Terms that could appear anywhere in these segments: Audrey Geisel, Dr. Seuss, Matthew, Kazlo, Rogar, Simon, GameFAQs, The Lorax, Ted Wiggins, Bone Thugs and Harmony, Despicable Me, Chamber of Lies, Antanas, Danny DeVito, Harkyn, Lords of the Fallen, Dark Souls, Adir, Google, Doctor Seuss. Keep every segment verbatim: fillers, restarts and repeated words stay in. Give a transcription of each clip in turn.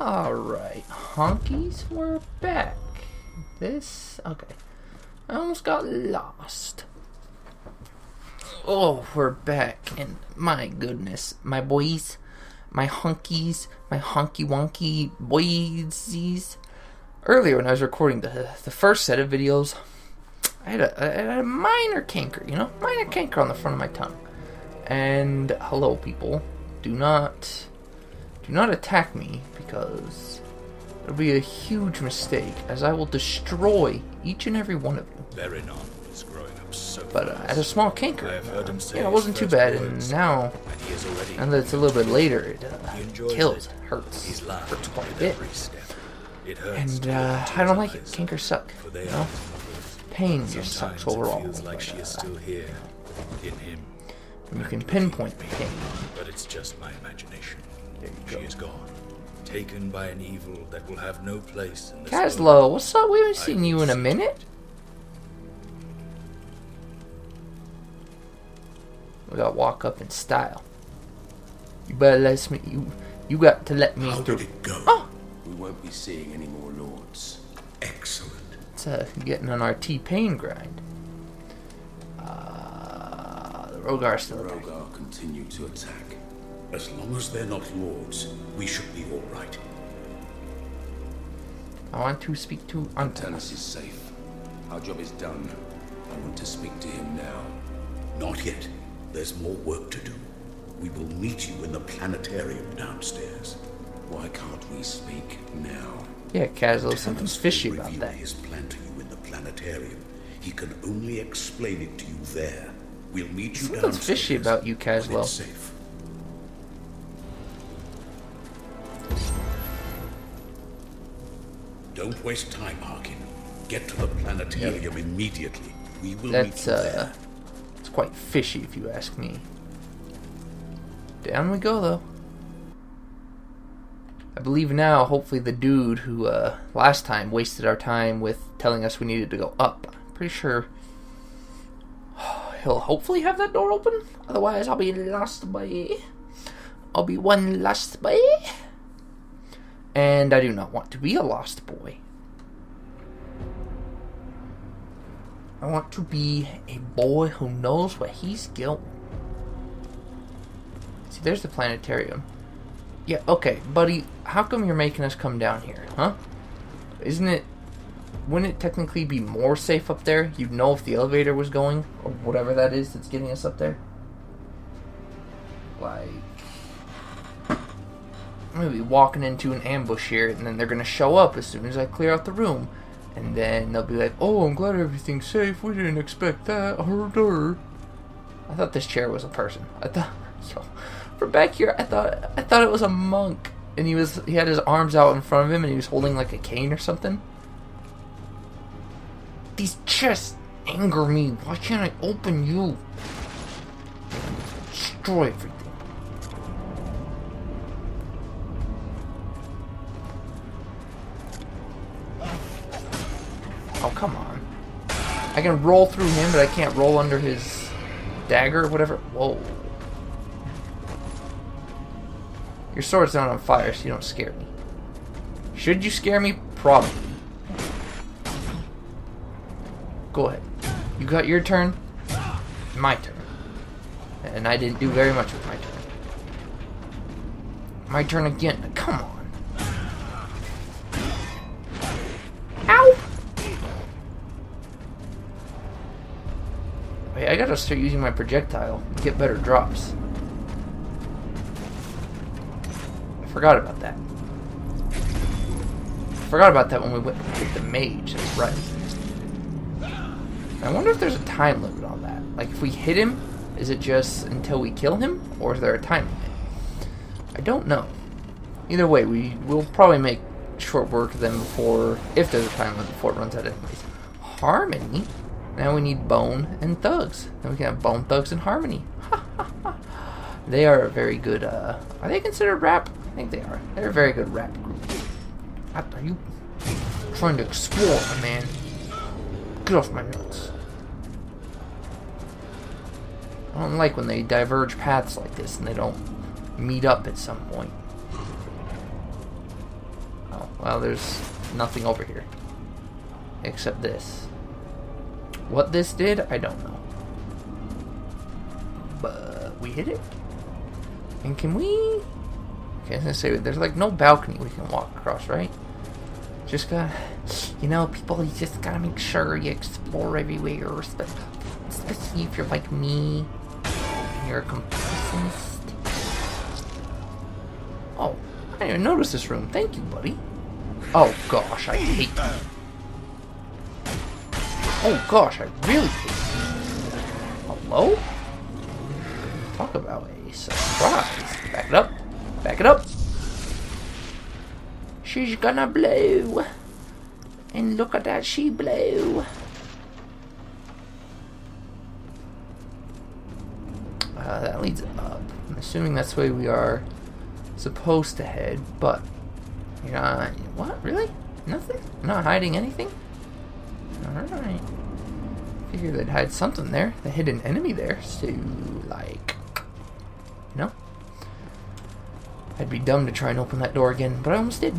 Alright, honkies, we're back. This, okay. I almost got lost. Oh, we're back, and my goodness, my boys, my honkies, my honky-wonky boysies. Earlier when I was recording the, the first set of videos, I had, a, I had a minor canker, you know? Minor canker on the front of my tongue. And, hello people, do not, do not attack me, because it'll be a huge mistake, as I will destroy each and every one of you. Very normal. So but uh, as a small canker, uh, yeah, it wasn't too bad, and now, and, and that it's a little bit later, it uh, kills, it. hurts, He's hurts quite a bit, it hurts and uh, I don't like it. Cankers suck, you know? Pain just sucks overall, like but, uh, she is still here in him. You can pinpoint pain, but it's just my imagination. There you go. She is gone, taken by an evil that will have no place in this Kazlo, world. What's up? We haven't seen you in a minute. We gotta walk up in style. You better let me. You, you got to let me How through. Did it go? Oh. We won't be seeing any more lords. Excellent. It's uh, getting an R T pain grind. Uh, the Rogar still. The Rogar continue to attack. As long as they're not lords, we should be all right. I want to speak to Antanas. Antanas is safe. Our job is done. I want to speak to him now. Not yet. There's more work to do. We will meet you in the planetarium downstairs. Why can't we speak now? Yeah, Kazlo, something's fishy about that. His plan to you in the planetarium. He can only explain it to you there. We'll meet you downstairs. Something's fishy about you, Kazlo. Safe. Don't waste time, Harkyn. Get to the planetarium yeah. immediately. We will That's, meet you uh, there. Quite fishy, if you ask me. Down we go, though. I believe now, hopefully, the dude who uh, last time wasted our time with telling us we needed to go up. I'm pretty sure he'll hopefully have that door open. Otherwise, I'll be lost by. I'll be one lost by. And I do not want to be a lost boy. I want to be a boy who knows where he's going. See, there's the planetarium. Yeah, okay, buddy, how come you're making us come down here, huh? Isn't it... Wouldn't it technically be more safe up there? You'd know if the elevator was going, or whatever that is that's getting us up there. Like... I'm gonna be walking into an ambush here, and then they're gonna show up as soon as I clear out the room. And then they'll be like, oh, I'm glad everything's safe. We didn't expect that. I thought this chair was a person. I thought, yo, from back here, I thought I thought it was a monk. And he was he had his arms out in front of him and he was holding like a cane or something. These chests anger me. Why can't I open you? Destroy everything. Oh, come on. I can roll through him, but I can't roll under his dagger or whatever. Whoa. Your sword's not on fire, so you don't scare me. Should you scare me? Probably. Go ahead. You got your turn. My turn. And I didn't do very much with my turn. My turn again. Come on. I gotta start using my projectile to get better drops. I forgot about that. I forgot about that when we went with the mage, that's right. I wonder if there's a time limit on that. Like, if we hit him, is it just until we kill him? Or is there a time limit? I don't know. Either way, we will probably make short work of them before, if there's a time limit, before it runs out of place. Harmony? Now we need Bone and Thugs. Now we can have Bone Thugs and Harmony. They are a very good, uh... Are they considered rap? I think they are. They're a very good rap group. What are you trying to explore, my man? Get off my notes. I don't like when they diverge paths like this and they don't meet up at some point. Well, there's nothing over here. Except this. What this did, I don't know. But we hit it. And can we... Okay, I was gonna say, there's like no balcony we can walk across, right? Just gotta... You know, people, you just gotta make sure you explore everywhere. Especially if you're like me. And you're a completionist. Oh, I didn't even notice this room. Thank you, buddy. Oh gosh, I hate you. Oh gosh, I really hate you. Hello? Talk about a surprise. Back it up. Back it up. She's gonna blow. And look at that, she blew. Uh, that leads up. I'm assuming that's the way we are supposed to head, but... You're not... What? Really? Nothing? I'm not hiding anything? Alright. Figure they'd hide something there. They hid an enemy there, so... Like... You know? I'd be dumb to try and open that door again, but I almost did.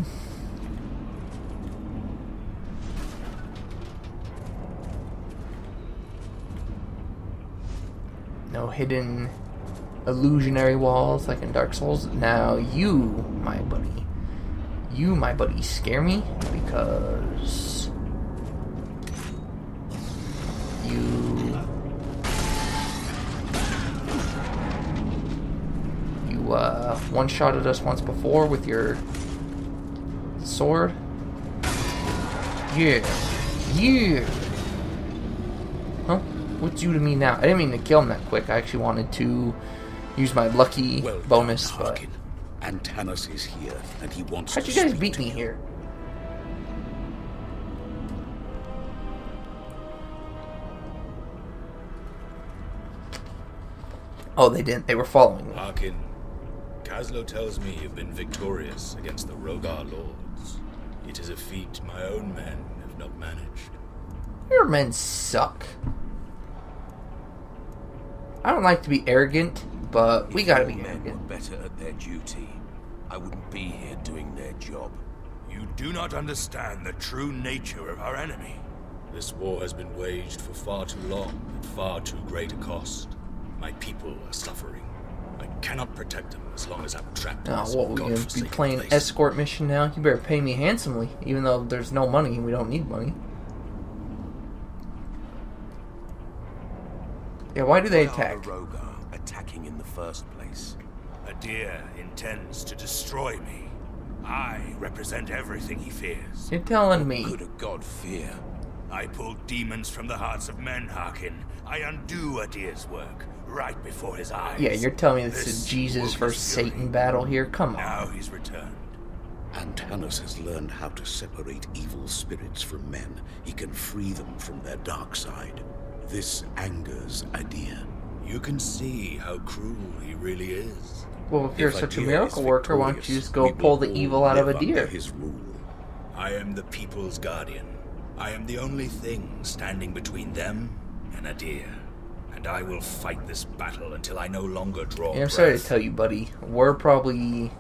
No hidden illusionary walls like in Dark Souls. Now you, my buddy, you, my buddy, scare me because you, you uh, one-shotted us once before with your sword. Yeah, yeah. What's you to me now? I didn't mean to kill him that quick. I actually wanted to use my lucky well bonus, done, but... Antanas is here, and he wants How'd to you guys beat me you. here? Oh, they didn't. They were following me. Harkyn, Kazlo tells me you've been victorious against the Rogar lords. It is a feat my own men have not managed. Your men suck. I don't like to be arrogant, but we gotta be arrogant. If all men were better at their duty, I wouldn't be here doing their job. You do not understand the true nature of our enemy. This war has been waged for far too long at far too great a cost. My people are suffering. I cannot protect them as long as I'm trapped in this godforsaken place. Now, what, we're gonna be playing escort mission now? You better pay me handsomely, even though there's no money and we don't need money. Yeah, why do they attack? Why are the Rogar attacking in the first place? Adir intends to destroy me. I represent everything he fears. You're telling me. What could a god fear? I pull demons from the hearts of men, Harkyn. I undo Adir's work right before his eyes. Yeah, you're telling me this, this is Jesus versus Satan battle here? Come on. Now he's returned. Antanas has learned how to separate evil spirits from men. He can free them from their dark side. This angers Adir. You can see how cruel he really is. Well, if you're if such Adir a miracle worker, why don't you just go pull the evil out of Adir? His rule. I am the people's guardian. I am the only thing standing between them and Adir. And I will fight this battle until I no longer draw yeah, I'm sorry breath. to tell you, buddy. We're probably...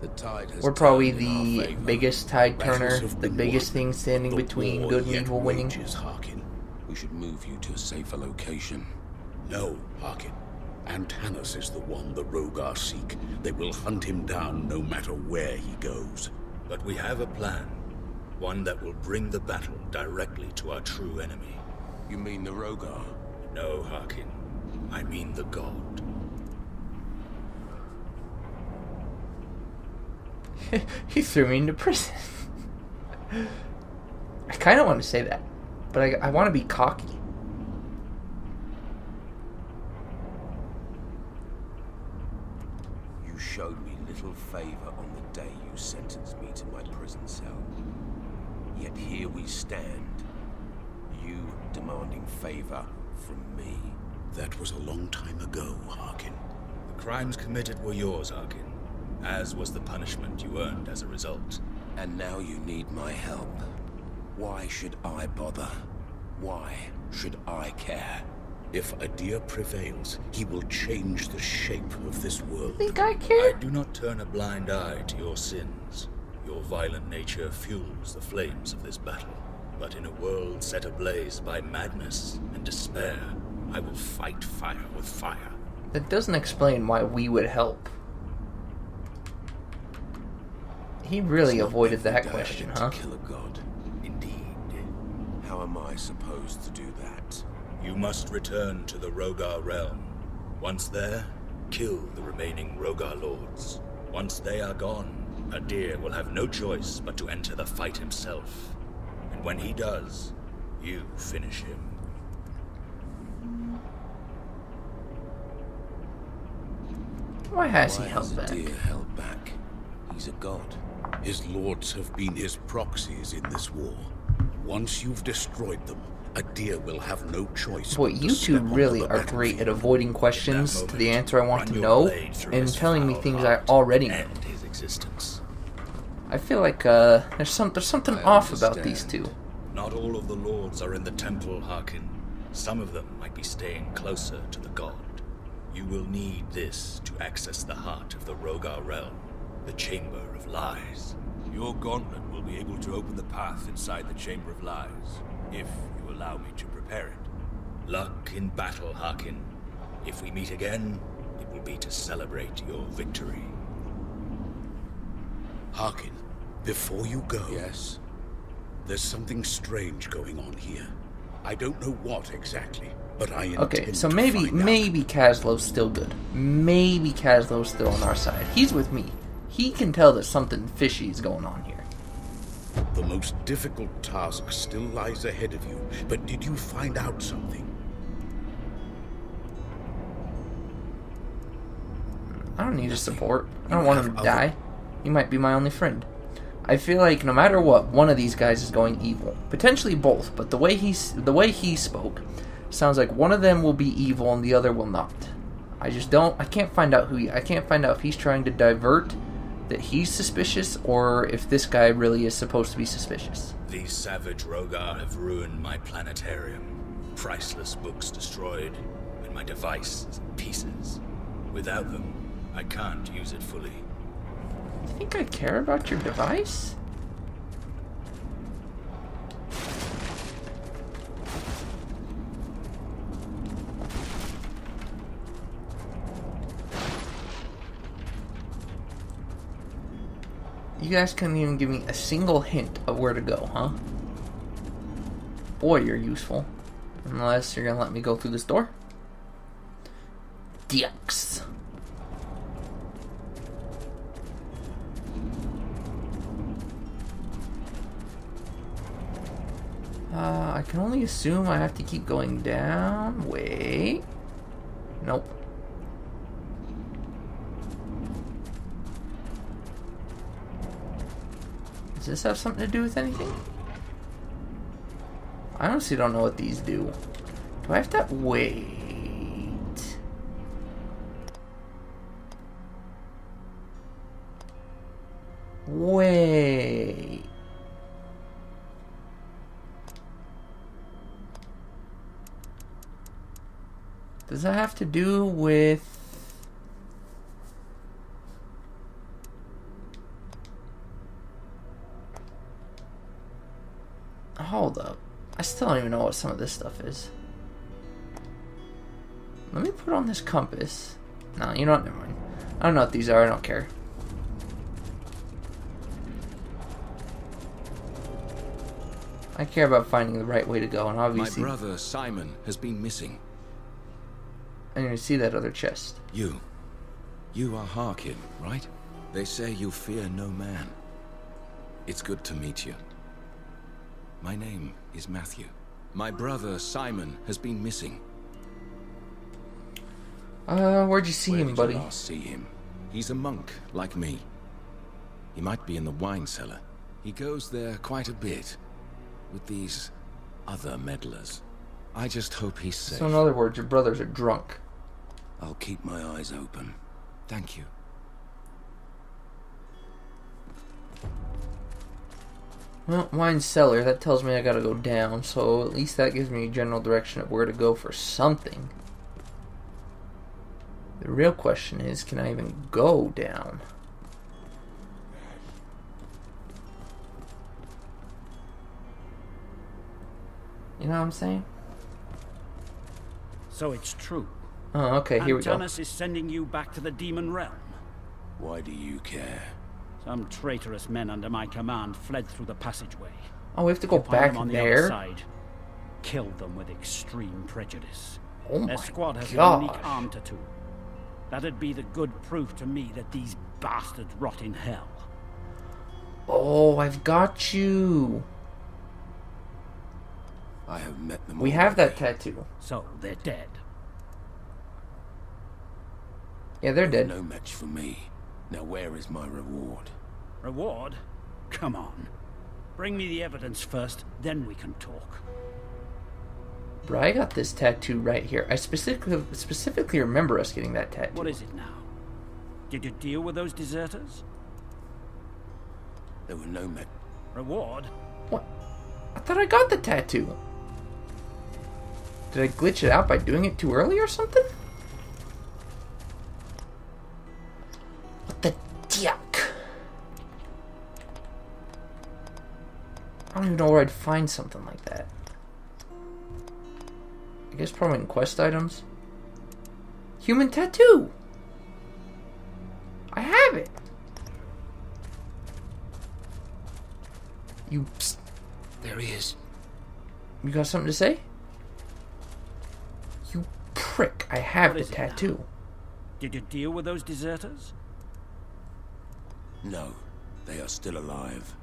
The tide has We're probably the biggest tide turner. The biggest thing standing between good and evil winning. Harkyn. We should move you to a safer location. No, Harkyn. Antanas is the one the Rogar seek. They will hunt him down no matter where he goes. But we have a plan. One that will bring the battle directly to our true enemy. You mean the Rogar? No, Harkyn. I mean the god. He threw me into prison. I kind of want to say that. But I, I want to be cocky. You showed me little favor on the day you sentenced me to my prison cell. Yet here we stand. You demanding favor from me. That was a long time ago, Harkyn. The crimes committed were yours, Harkyn. As was the punishment you earned as a result. And now you need my help. Why should I bother? Why should I care? If Adir prevails, he will change the shape of this world. I think I care? I do not turn a blind eye to your sins. Your violent nature fuels the flames of this battle. But in a world set ablaze by madness and despair, I will fight fire with fire. That doesn't explain why we would help. He really avoided that question, huh? To kill a god. Indeed. How am I supposed to do that? You must return to the Rogar realm. Once there, kill the remaining Rogar lords. Once they are gone, Adir will have no choice but to enter the fight himself. And when he does, you finish him. Why has Why he held back? Adir held back? He's a god. His lords have been his proxies in this war. Once you've destroyed them, Adir will have no choice. Boy, you two really are great at avoiding questions moment, to the answer I want to know, and telling me things I already know. His existence. I feel like uh, there's some there's something I off understand. About these two. Not all of the lords are in the temple, Harkyn. Some of them might be staying closer to the god. You will need this to access the heart of the Rogar realm, the Chamber of Lies. Your gauntlet will be able to open the path inside the Chamber of Lies, if you allow me to prepare it. Luck in battle, Harkyn. If we meet again, it will be to celebrate your victory. Harkyn, before you go... Yes? There's something strange going on here. I don't know what exactly. But I okay, so maybe maybe Kazlo's still good. Maybe Kazlo's still on our side. He's with me. He can tell that something fishy is going on here. The most difficult task still lies ahead of you, but did you find out something? I don't need his support. I don't you want him to die. Other... He might be my only friend. I feel like no matter what, one of these guys is going evil. Potentially both, but the way he the way he spoke... sounds like one of them will be evil and the other will not. I just don't... I can't find out who he... I can't find out if he's trying to divert, that he's suspicious, or if this guy really is supposed to be suspicious. These savage Rogar have ruined my planetarium. Priceless books destroyed, and my device is in pieces. Without them, I can't use it fully. You think I care about your device? You guys couldn't even give me a single hint of where to go, huh? Boy, you're useful. Unless you're gonna let me go through this door. Dex. Uh, I can only assume I have to keep going down. Wait. Nope. Does this have something to do with anything? I honestly don't know what these do. Do I have to wait? Wait. Does that have to do with... Hold up. I still don't even know what some of this stuff is. Let me put on this compass. Nah, you know what? Never mind. I don't know what these are. I don't care. I care about finding the right way to go, and obviously... My brother, Simon, has been missing. I'm going to see that other chest. You. You are Harkyn, right? They say you fear no man. It's good to meet you. My name is Matthew. My brother, Simon, has been missing. Uh, where'd you see Where him, did buddy? I see him. He's a monk, like me. He might be in the wine cellar. He goes there quite a bit, with these other meddlers. I just hope he's safe. So in other words, your brothers are drunk. I'll keep my eyes open. Thank you. Well, wine cellar, that tells me I gotta go down, so at least that gives me a general direction of where to go for something. The real question is, can I even go down? You know what I'm saying? So it's true. Oh, okay, here we go. Antanas is sending you back to the demon realm. Why do you care? Some traitorous men under my command fled through the passageway. Oh, we have to go back on there? The other side, killed them with extreme prejudice. Oh my Their squad has gosh. a unique arm tattoo. That'd be the good proof to me that these bastards rot in hell. Oh, I've got you. I have met them. We already. have that tattoo. So they're dead. Yeah, they're dead. No match for me. Now where is my reward? Reward? Come on. Bring me the evidence first, then we can talk. Bro, I got this tattoo right here. I specifically specifically remember us getting that tattoo. What is it now? Did you deal with those deserters? There were no men. Reward? What? I thought I got the tattoo. Did I glitch it out by doing it too early or something? What the dick? I don't even know where I'd find something like that. I guess probably in quest items. Human tattoo! I have it! You... Psst. There he is. You got something to say? You prick. I have the tattoo. Now? Did you deal with those deserters? No. They are still alive.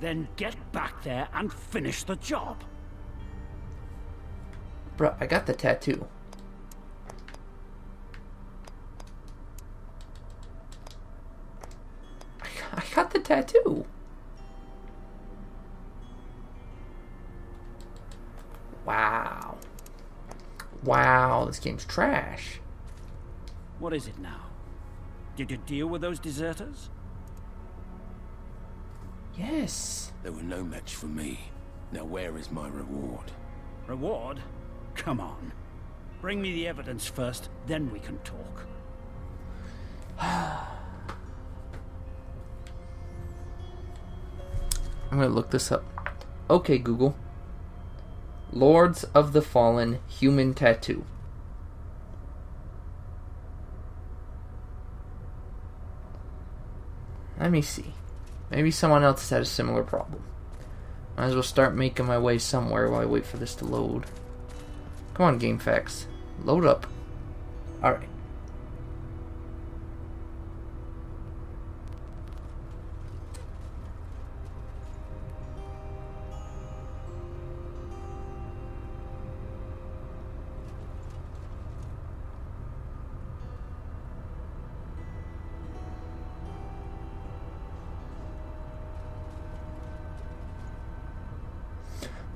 Then get back there and finish the job. Bruh, I got the tattoo. I got, I got the tattoo. Wow. Wow, this game's trash. What is it now? Did you deal with those deserters? Yes. They were no match for me. Now where is my reward? Reward? Come on. Bring me the evidence first, then we can talk. I'm gonna look this up. Okay, Google. Lords of the Fallen human tattoo. Let me see. Maybe someone else had a similar problem. Might as well start making my way somewhere while I wait for this to load. Come on, GameFAQs. Load up. Alright.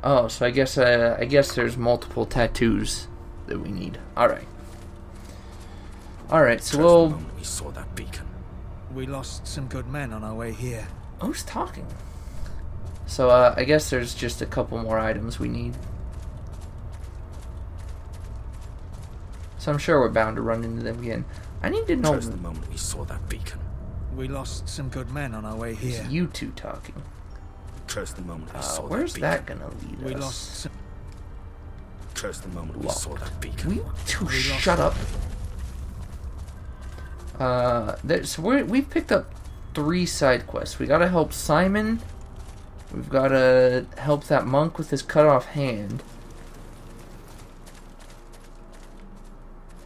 Oh, so I guess uh, I guess there's multiple tattoos that we need. All right, all right. So we'll... we saw that beacon. We lost some good men on our way here. Who's talking? So uh, I guess there's just a couple more items we need. So I'm sure we're bound to run into them again. I need to know. Just the moment we saw that beacon. We lost some good men on our way here. It's you two talking. Trust the moment we uh, saw where's that, that gonna lead we us? Lost. Trust the moment Locked. we saw that beacon. We two we shut up. Uh, there's we're, we've picked up three side quests. We gotta help Simon. We've gotta help that monk with his cut off hand.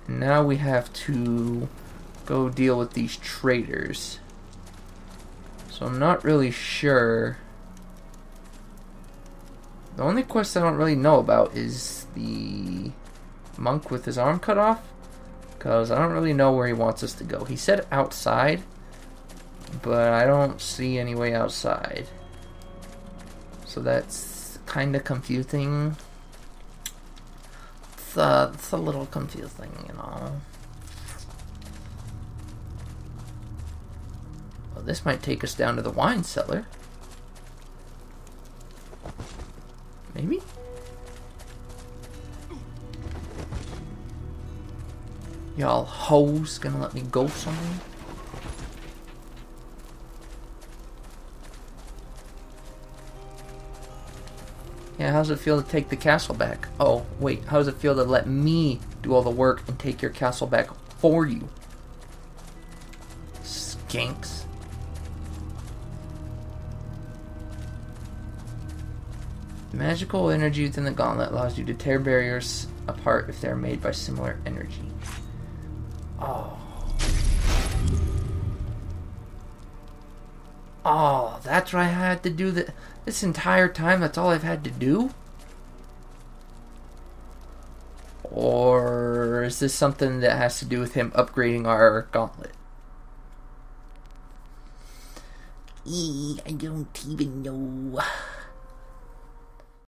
Now we have to go deal with these traitors. So I'm not really sure. The only quest I don't really know about is the monk with his arm cut off, because I don't really know where he wants us to go. He said outside, but I don't see any way outside. So that's kind of confusing. It's a, it's a little confusing, you know. Well, this might take us down to the wine cellar. Maybe? Y'all hoes gonna let me go somewhere? Yeah, how does it feel to take the castle back? Oh, wait, how does it feel to let me do all the work and take your castle back for you? Skinks. Magical energy within the gauntlet allows you to tear barriers apart if they are made by similar energy. Oh. Oh, that's what I had to do that this entire time? That's all I've had to do? Or is this something that has to do with him upgrading our gauntlet? Eee, I don't even know.